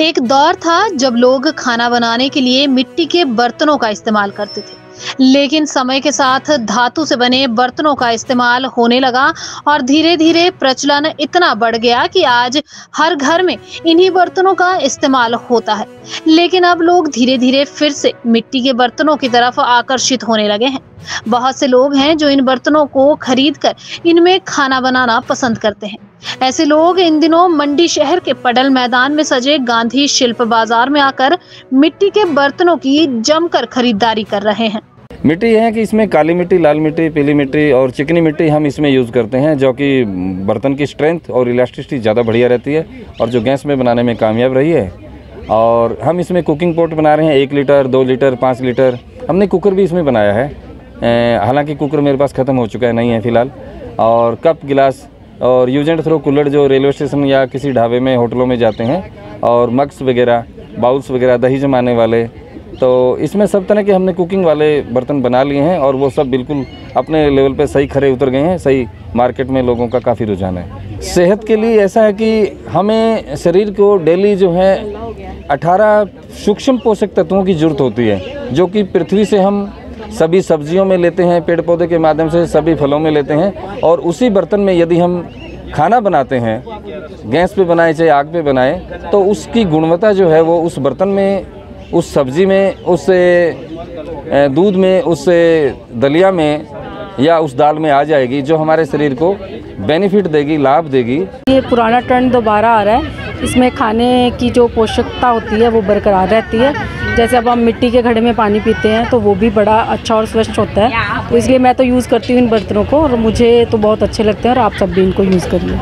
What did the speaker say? एक दौर था जब लोग खाना बनाने के लिए मिट्टी के बर्तनों का इस्तेमाल करते थे, लेकिन समय के साथ धातु से बने बर्तनों का इस्तेमाल होने लगा और धीरे धीरे प्रचलन इतना बढ़ गया कि आज हर घर में इन्हीं बर्तनों का इस्तेमाल होता है। लेकिन अब लोग धीरे धीरे फिर से मिट्टी के बर्तनों की तरफ आकर्षित होने लगे हैं। बहुत से लोग हैं जो इन बर्तनों को खरीद कर इनमें खाना बनाना पसंद करते हैं। ऐसे लोग इन दिनों मंडी शहर के पडल मैदान में सजे गांधी शिल्प बाजार में आकर मिट्टी के बर्तनों की जमकर खरीदारी कर रहे हैं। मिट्टी है कि इसमें काली मिट्टी, लाल मिट्टी, पीली मिट्टी और चिकनी मिट्टी हम इसमें यूज़ करते हैं, जो कि बर्तन की स्ट्रेंथ और इलास्टिसिटी ज़्यादा बढ़िया रहती है और जो गैस में बनाने में कामयाब रही है। और हम इसमें कुकिंग पॉट बना रहे हैं 1 लीटर, 2 लीटर, 5 लीटर। हमने कुकर भी इसमें बनाया है, हालांकि कुकर मेरे पास ख़त्म हो चुका है, नहीं है फ़िलहाल। और कप, गिलास और यूज एंड थ्रो कूलर जो रेलवे स्टेशन या किसी ढाबे में, होटलों में जाते हैं, और मग्स वगैरह, बाउल्स वगैरह, दही जमाने वाले। तो इसमें सब तरह के हमने कुकिंग वाले बर्तन बना लिए हैं और वो सब बिल्कुल अपने लेवल पे सही खरे उतर गए हैं। सही मार्केट में लोगों का काफ़ी रुझान है। सेहत के लिए ऐसा है कि हमें शरीर को डेली जो है 18 सूक्ष्म पोषक तत्वों की ज़रूरत होती है, जो कि पृथ्वी से हम सभी सब्जियों में लेते हैं, पेड़ पौधे के माध्यम से सभी फलों में लेते हैं। और उसी बर्तन में यदि हम खाना बनाते हैं, गैस पे बनाएं चाहे आग पे बनाएं, तो उसकी गुणवत्ता जो है वो उस बर्तन में, उस सब्ज़ी में, उस दूध में, उस दलिया में या उस दाल में आ जाएगी, जो हमारे शरीर को बेनिफिट देगी, लाभ देगी। ये पुराना ट्रेंड दोबारा आ रहा है, इसमें खाने की जो पोषकता होती है वो बरकरार रहती है। जैसे अब हम मिट्टी के घड़े में पानी पीते हैं तो वो भी बड़ा अच्छा और स्वच्छ होता है, तो इसलिए मैं तो यूज़ करती हूँ इन बर्तनों को और मुझे तो बहुत अच्छे लगते हैं और आप सब भी इनको यूज़ करिए।